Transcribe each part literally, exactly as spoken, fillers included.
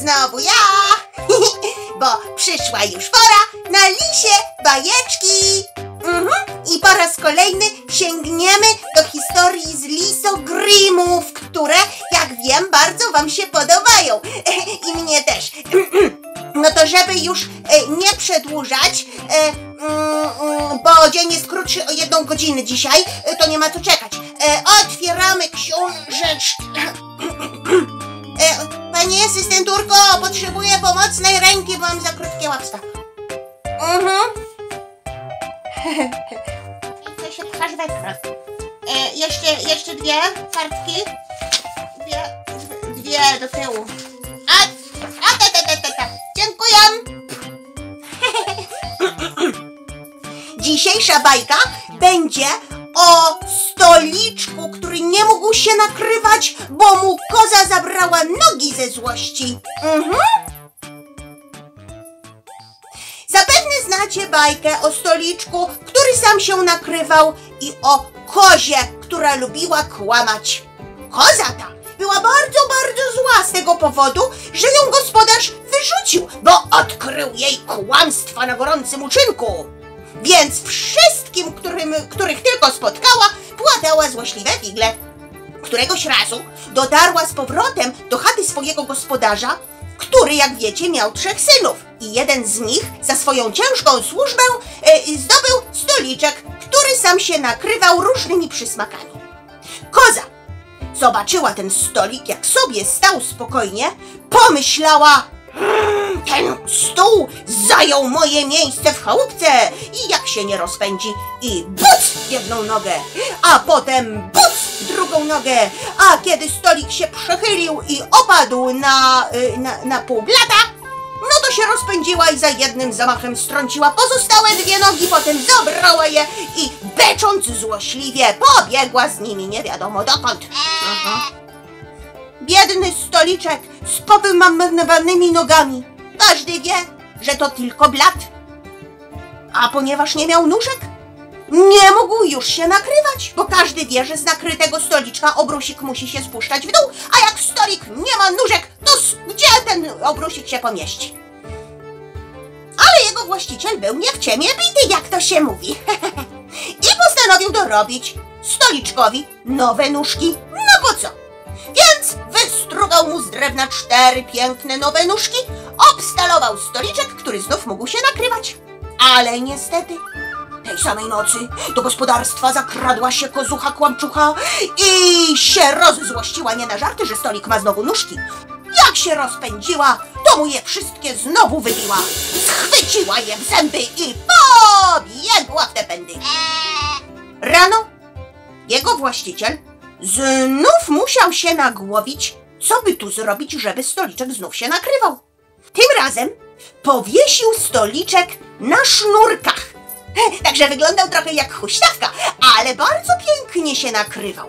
znowu ja, bo przyszła już pora na Lisie Bajeczki. Mhm. I po raz kolejny sięgniemy do historii z lisogrimów, które, jak wiem, bardzo wam się podobają. I mnie też. No to żeby już nie przedłużać, bo dzień jest krótszy o jedną godzinę dzisiaj, to nie ma co czekać. Otwieramy książeczkę. Pani asystenturko, potrzebuję pomocnej ręki, bo mam za krótkie łapska. Mhm. I co się pchasz we krok? Jeszcze, jeszcze dwie kartki. Dwie, dwie do tyłu. A, a ta, ta, ta, ta, ta. Dziękuję. Dzisiejsza bajka będzie o stoliczku, który nie mógł się nakrywać, bo mu koza zabrała nogi ze złości. Mhm. Zapewne znacie bajkę o stoliczku, który sam się nakrywał, i o kozie, która lubiła kłamać. Koza ta była bardzo, bardzo zła z tego powodu, że ją gospodarz wyrzucił, bo odkrył jej kłamstwa na gorącym uczynku. Więc wszystkim, którym, których tylko spotkała, płatała złośliwe figle. Któregoś razu dotarła z powrotem do chaty swojego gospodarza, który, jak wiecie, miał trzech synów. I jeden z nich za swoją ciężką służbę e, zdobył stoliczek, który sam się nakrywał różnymi przysmakami. Koza zobaczyła ten stolik, jak sobie stał spokojnie, pomyślała: ten stół zajął moje miejsce w chałupce i jak się nie rozpędzi, i buc jedną nogę, a potem buc drugą nogę, a kiedy stolik się przechylił i opadł na, na, na pół blata, no to się rozpędziła i za jednym zamachem strąciła pozostałe dwie nogi, potem zabrała je i becząc złośliwie pobiegła z nimi nie wiadomo dokąd. Aha. Biedny stoliczek z powymamnowanymi nogami. Każdy wie, że to tylko blat. A ponieważ nie miał nóżek, nie mógł już się nakrywać, bo każdy wie, że z nakrytego stoliczka obrusik musi się spuszczać w dół, a jak stolik nie ma nóżek, to gdzie ten obrusik się pomieści? Ale jego właściciel był nie w ciemię bity, jak to się mówi. I postanowił dorobić stoliczkowi nowe nóżki. No po co? Więc wystrugał mu z drewna cztery piękne nowe nóżki, obstalował stoliczek, który znów mógł się nakrywać. Ale niestety, tej samej nocy do gospodarstwa zakradła się kozucha kłamczucha i się rozzłościła nie na żarty, że stolik ma znowu nóżki. Jak się rozpędziła, to mu je wszystkie znowu wybiła. Schwyciła je w zęby i pobiegła w te pędy. Rano jego właściciel znów musiał się nagłowić, co by tu zrobić, żeby stoliczek znów się nakrywał. Tym razem powiesił stoliczek na sznurkach. Także wyglądał trochę jak huśtawka, ale bardzo pięknie się nakrywał.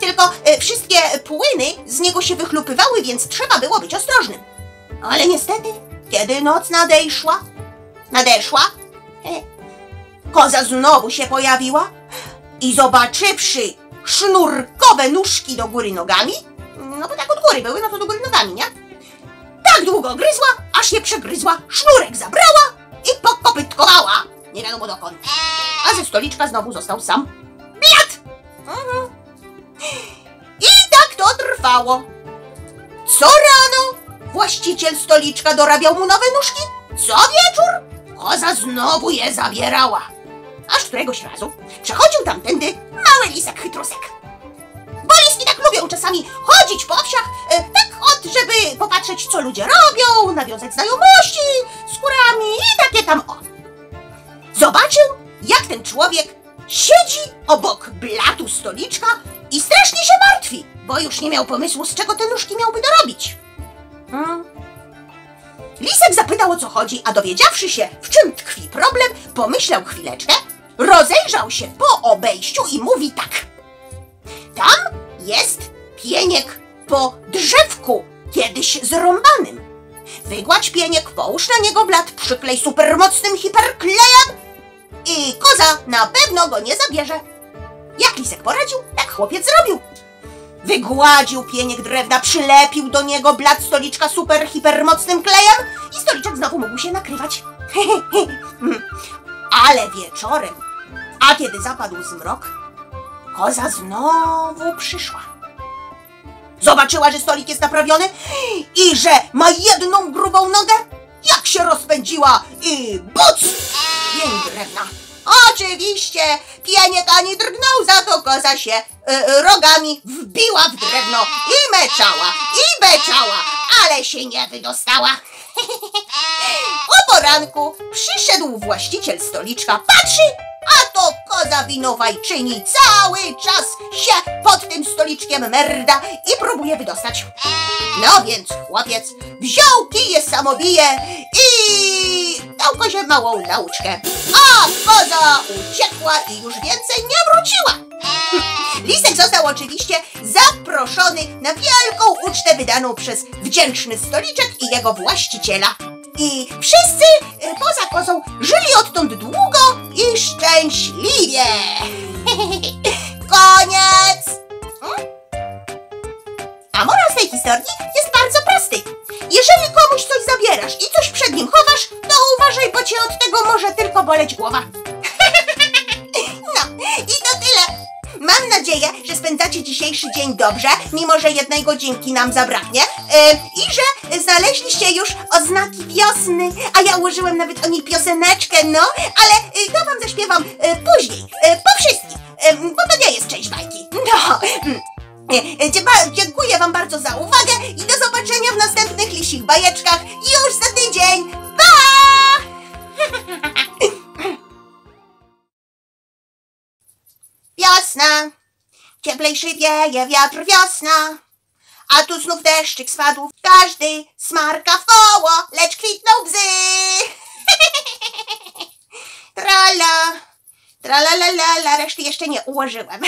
Tylko wszystkie płyny z niego się wychlupywały, więc trzeba było być ostrożnym. Ale niestety, kiedy noc nadejszła, nadeszła, koza znowu się pojawiła, i zobaczywszy sznurkowe nóżki do góry nogami, no bo tak od góry były, no to do góry nogami, nie? Tak długo gryzła, aż je przegryzła, sznurek zabrała i pokopytkowała. Nie wiadomo dokąd. A ze stoliczka znowu został sam blat. Mhm. I tak to trwało. Co rano właściciel stoliczka dorabiał mu nowe nóżki, co wieczór koza znowu je zabierała. Aż któregoś razu przechodził tamtędy mały lisek chytrusek. Bo liski tak lubią czasami chodzić po wsiach, e, tak od, żeby popatrzeć, co ludzie robią, nawiązać znajomości z kurami i takie tam o. Zobaczył, jak ten człowiek siedzi obok blatu stoliczka i strasznie się martwi, bo już nie miał pomysłu, z czego te nóżki miałby dorobić. Hmm. Lisek zapytał, o co chodzi, a dowiedziawszy się, w czym tkwi problem, pomyślał chwileczkę, rozejrzał się po obejściu i mówi tak. Tam jest pieniek po drzewku, kiedyś zrąbanym. Wygładź pieniek, połóż na niego blat, przyklej supermocnym hiperklejem i koza na pewno go nie zabierze. Jak Lisek poradził, tak chłopiec zrobił. Wygładził pieniek drewna, przylepił do niego blat stoliczka super hipermocnym klejem i stoliczek znowu mógł się nakrywać. Ale wieczorem, a kiedy zapadł zmrok, koza znowu przyszła. Zobaczyła, że stolik jest naprawiony i że ma jedną grubą nogę, jak się rozpędziła i buc! Pień drewna. Oczywiście pieniek ani drgnął, za to koza się y, rogami wbiła w drewno i meczała, i beczała, ale się nie wydostała. O poranku przyszedł właściciel stoliczka, patrzy, a to koza winowajczyni cały czas się pod tym stoliczkiem merda i próbuje wydostać. No więc chłopiec wziął kije samobije i dał kozie małą nauczkę, a koza uciekła i już więcej nie wróciła. Lisek został oczywiście zaproszony na wielką ucztę wydaną przez wdzięczny stoliczek i jego właściciela. I wszyscy poza kozą żyli odtąd długo i szczęśliwie. Koniec! A morał z tej historii jest bardzo prosty. Jeżeli komuś coś zabierasz i coś przed nim chowasz, to uważaj, bo cię od tego może tylko boleć głowa. No i to tyle. Mam nadzieję, że spędzacie dzisiejszy dzień dobrze, mimo że jednej godzinki nam zabraknie yy, i że znaleźliście już oznaki wiosny, a ja ułożyłem nawet o niej pioseneczkę, no, ale yy, to wam zaśpiewam yy, później, yy, po wszystkich, yy, bo to nie jest część bajki. No, yy, dziękuję wam bardzo za uwagę i do zobaczenia w następnych lisich bajeczkach już za tydzień. Pa! Wiosna, cieplejszy wieje wiatr wiosna, a tu znów deszczyk spadł, każdy smarka w koło, lecz kwitną bzy. Trala, trala la la la, reszty jeszcze nie ułożyłem.